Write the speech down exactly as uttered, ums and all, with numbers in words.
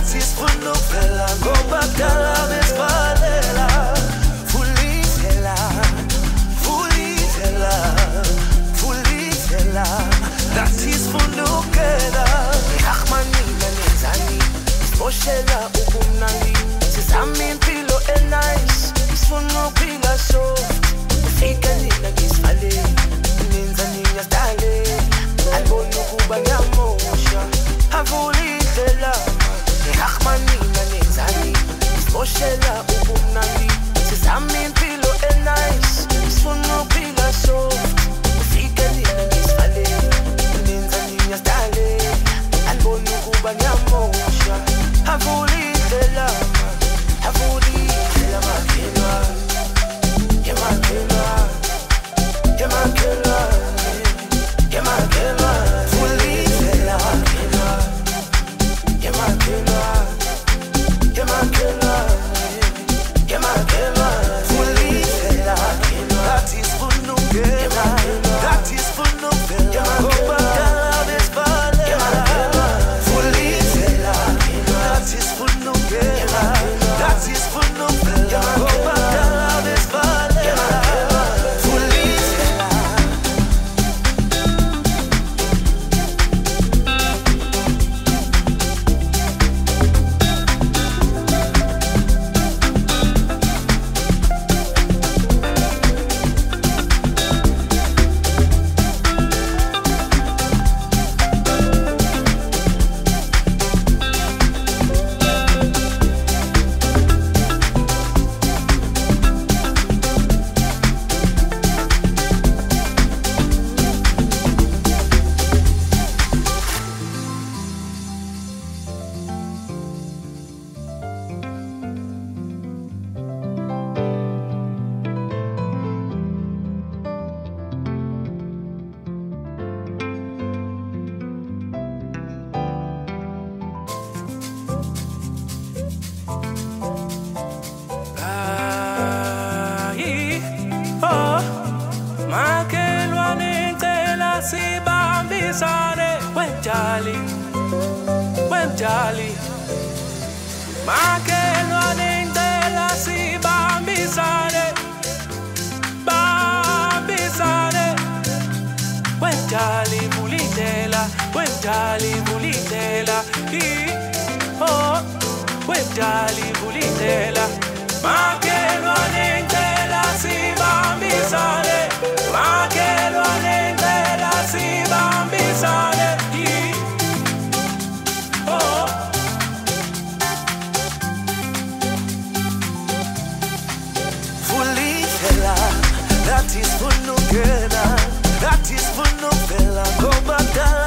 Nazis von Novella, Copacabana bis Valhalla. Fulitela, Fulitela, Fulitela, Nazis von Novella. Rahmani Nanizani, Moshela Ubunani, zusammen Pilo Elnais, von Novella so. Fikani Nagis Ali, Ninzani Nastale, Albonu Kubanamosha, Fulitela. Rahmani Nanizani, Moshela Ubunani, zusammen Pilo Elnais, von Novella so. Fikani Nagis Ali, Ninzani Nastale. That is for no girl, that is for no fella, go back down.